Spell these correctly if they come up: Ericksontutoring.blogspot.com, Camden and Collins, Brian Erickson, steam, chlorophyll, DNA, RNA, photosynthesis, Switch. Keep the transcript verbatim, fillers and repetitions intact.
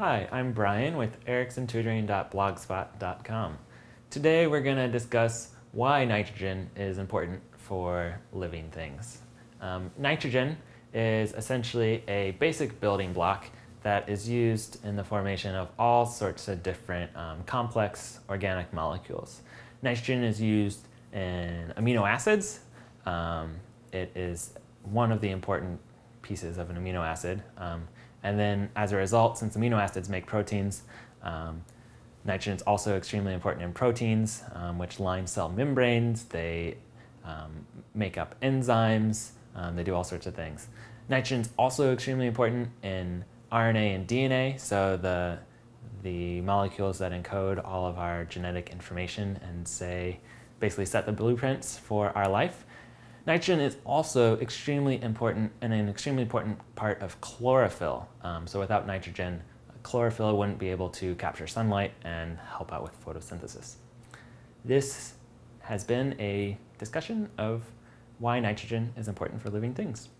Hi, I'm Brian with Erickson tutoring dot blogspot dot com. Today we're going to discuss why nitrogen is important for living things. Um, nitrogen is essentially a basic building block that is used in the formation of all sorts of different um, complex organic molecules. Nitrogen is used in amino acids. Um, it is one of the important pieces of an amino acid. Um, And then as a result, since amino acids make proteins, um, nitrogen is also extremely important in proteins, um, which line cell membranes. They um, make up enzymes. Um, they do all sorts of things. Nitrogen is also extremely important in R N A and D N A, so the, the molecules that encode all of our genetic information and say, basically set the blueprints for our life. Nitrogen is also extremely important and an extremely important part of chlorophyll. Um, so without nitrogen, chlorophyll wouldn't be able to capture sunlight and help out with photosynthesis. This has been a discussion of why nitrogen is important for living things.